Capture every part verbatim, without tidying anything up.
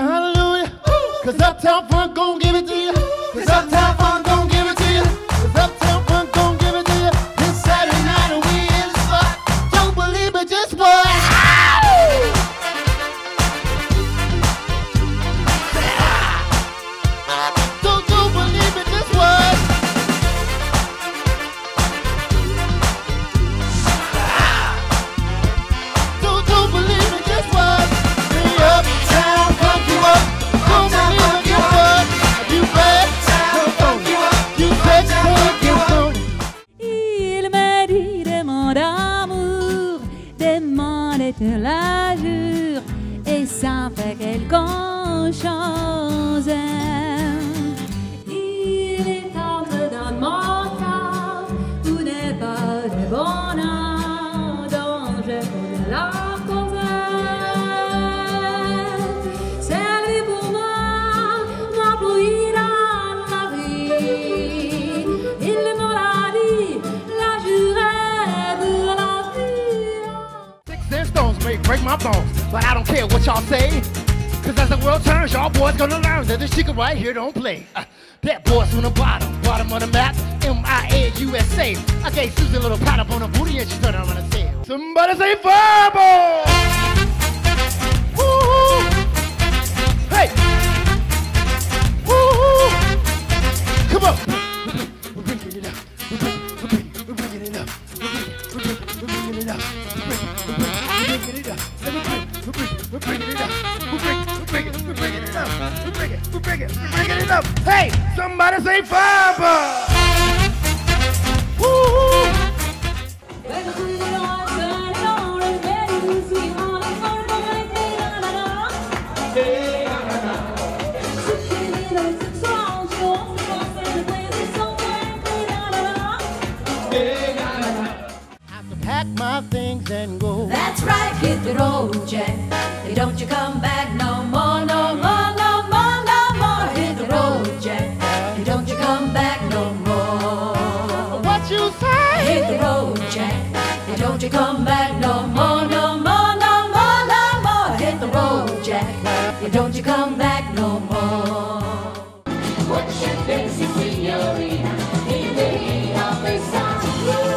your hallelujah. Ooh. Cause Uptown Funk gon' give it to you. Cause Uptown Funk gon' give it to you. Cause Uptown Funk gon' give it to you. This Saturday night and we in the spot. Don't believe it, just what? De l'azur et ça fait quelque chose. Il est entré dans mon cœur, tout n'est pas de bonheur, donc je connais la cause. C'est lui pour moi, moi pour lui dans la vie. Il me l'a dit, la jurée de la vie. Six inch stones may break my bones, but I don't care what y'all say. Cause as the world turns, y'all boys gonna learn that this chicken right here don't play. Uh, that boy's from the bottom, bottom of the map, M I A U S A. I gave Susie a little pat up on her booty and she turned around and said, somebody say fireball! Woo-hoo! Hey! Woo-hoo! Come on! We're bringing it up. We're bringing it up. We're bringing it up. We're bringing it up. We're bringing it up. We're bringing it up. We're bringing it. We're bringing it. We're bringing it up. Hey, somebody say fireball! Pack my things and go. That's right, hit the road, Jack. Hey, don't you come back no more, no more, no more, no more. Hit the road, Jack. Hey, don't you come back no more. What you say? Hit the road, Jack. Hey, don't you come back no more, no more, no more, no more. Hit the road, Jack. Hey, don't you come back no more. What you think, Signorina? He made up a song. You know it.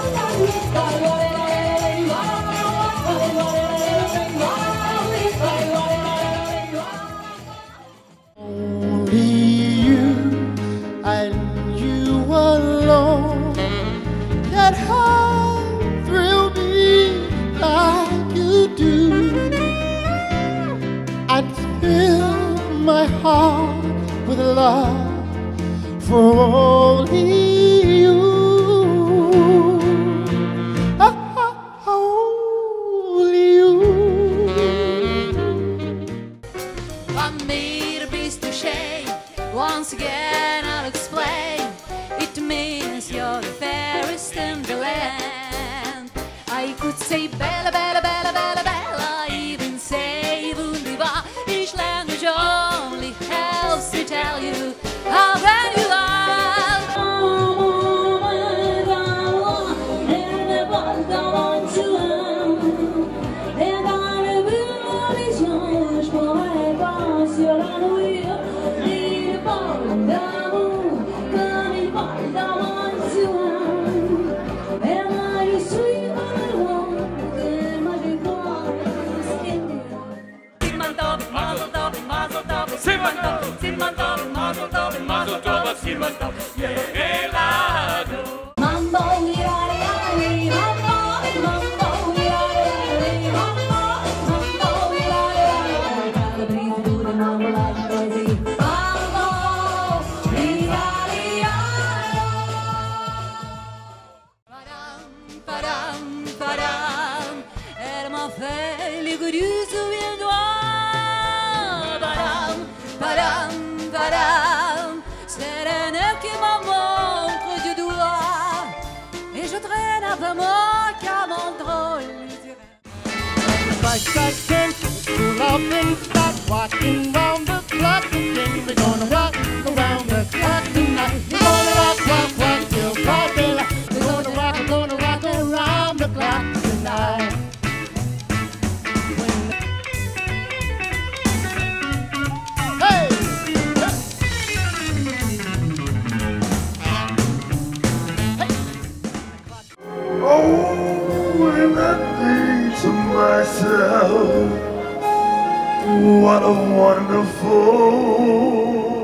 My heart with love for only you, ah, only you. I made a beast of shame. Once again, I'll explain. It means you're the fairest in the land. I could say Bella, Bella, Bella, Bella, Bella, even say Wunderbar. Ich lerne schon. To tell you how bad you are, and I want to and I will be bicycle, pull up and start walking round the clock again. We're gonna walk around the clock tonight. We're gonna rock, rock, rock till broad daylight. We're gonna rock, we're gonna rock around the clock tonight. When myself. What a wonderful